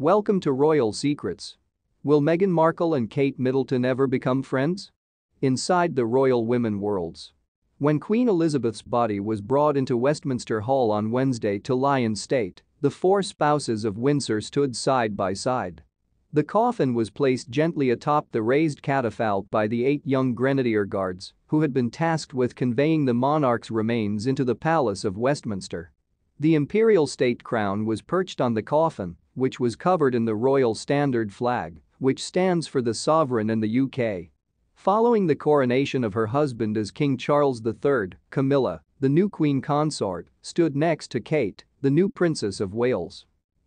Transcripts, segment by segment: Welcome to Royal Secrets. Will Meghan Markle and Kate Middleton ever become friends? Inside the royal women worlds. When Queen Elizabeth's body was brought into Westminster Hall on Wednesday to lie in state, the four spouses of Windsor stood side by side. The coffin was placed gently atop the raised catafalque by the 8 young Grenadier guards, who had been tasked with conveying the monarch's remains into the Palace of Westminster. The imperial state crown was perched on the coffin, which was covered in the Royal Standard Flag, which stands for the sovereign in the UK. Following the coronation of her husband as King Charles III, Camilla, the new Queen Consort, stood next to Kate, the new Princess of Wales.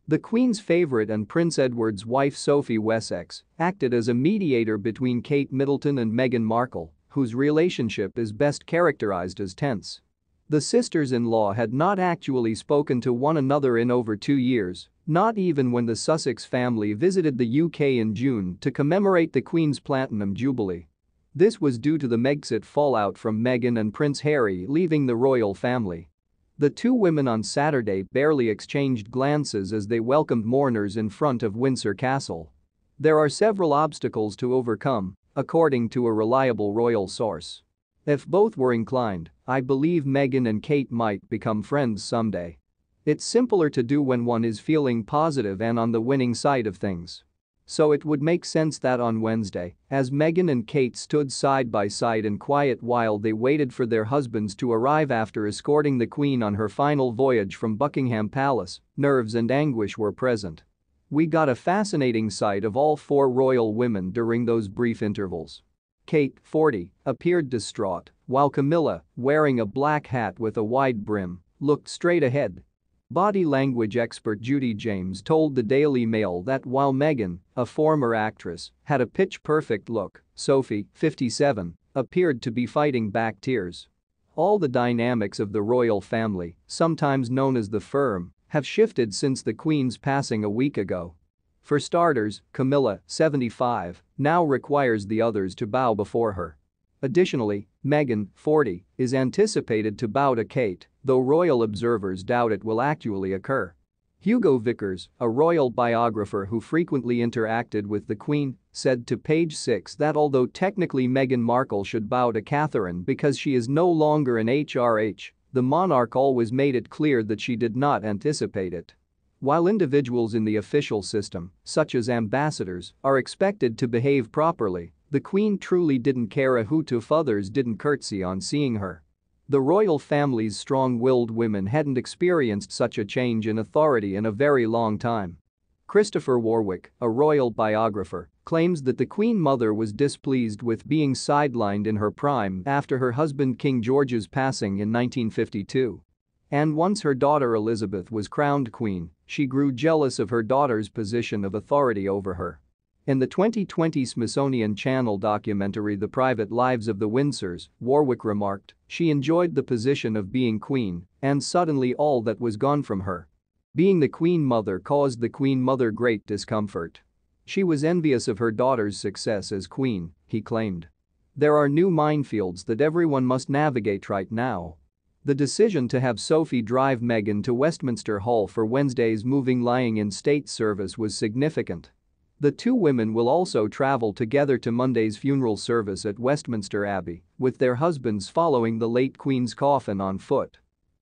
The Queen's favourite and Prince Edward's wife Sophie Wessex acted as a mediator between Kate Middleton and Meghan Markle, whose relationship is best characterised as tense. The sisters-in-law had not actually spoken to one another in over 2 years, not even when the Sussex family visited the UK in June to commemorate the Queen's Platinum Jubilee. This was due to the Megxit fallout from Meghan and Prince Harry leaving the royal family. The two women on Saturday barely exchanged glances as they welcomed mourners in front of Windsor Castle. There are several obstacles to overcome, according to a reliable royal source. If both were inclined, I believe Meghan and Kate might become friends someday. It's simpler to do when one is feeling positive and on the winning side of things. So it would make sense that on Wednesday, as Meghan and Kate stood side by side in quiet while they waited for their husbands to arrive after escorting the Queen on her final voyage from Buckingham Palace, nerves and anguish were present. We got a fascinating sight of all four royal women during those brief intervals. Kate, 40, appeared distraught, while Camilla, wearing a black hat with a wide brim, looked straight ahead. Body language expert Judy James told the Daily Mail that while Meghan, a former actress, had a pitch-perfect look, Sophie, 57, appeared to be fighting back tears. All the dynamics of the royal family, sometimes known as the firm, have shifted since the Queen's passing a week ago. For starters, Camilla, 75, now requires the others to bow before her. Additionally, Meghan, 40, is anticipated to bow to Kate, though royal observers doubt it will actually occur. Hugo Vickers, a royal biographer who frequently interacted with the Queen, said to Page Six that although technically Meghan Markle should bow to Catherine because she is no longer an HRH, the monarch always made it clear that she did not anticipate it. While individuals in the official system, such as ambassadors, are expected to behave properly, the Queen truly didn't care a hoot if others didn't curtsy on seeing her. The royal family's strong-willed women hadn't experienced such a change in authority in a very long time. Christopher Warwick, a royal biographer, claims that the Queen Mother was displeased with being sidelined in her prime after her husband King George's passing in 1952. And once her daughter Elizabeth was crowned queen, she grew jealous of her daughter's position of authority over her. In the 2020 Smithsonian Channel documentary The Private Lives of the Windsors, Warwick remarked, "She enjoyed the position of being queen, and suddenly all that was gone from her. Being the Queen Mother caused the Queen Mother great discomfort. She was envious of her daughter's success as queen," he claimed. "There are new minefields that everyone must navigate right now." The decision to have Sophie drive Meghan to Westminster Hall for Wednesday's moving lying in state service was significant. The two women will also travel together to Monday's funeral service at Westminster Abbey, with their husbands following the late Queen's coffin on foot.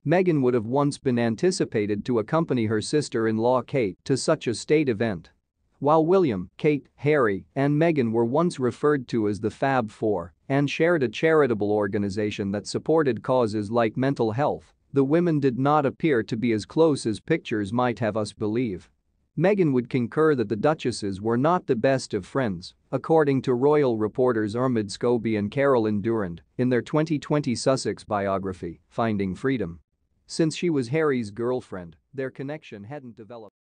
Meghan would have once been anticipated to accompany her sister-in-law Kate to such a state event. While William, Kate, Harry, and Meghan were once referred to as the Fab Four and shared a charitable organization that supported causes like mental health, the women did not appear to be as close as pictures might have us believe. Meghan would concur that the duchesses were not the best of friends, according to royal reporters Armid Scobie and Carolyn Durand in their 2020 Sussex biography, Finding Freedom. Since she was Harry's girlfriend, their connection hadn't developed.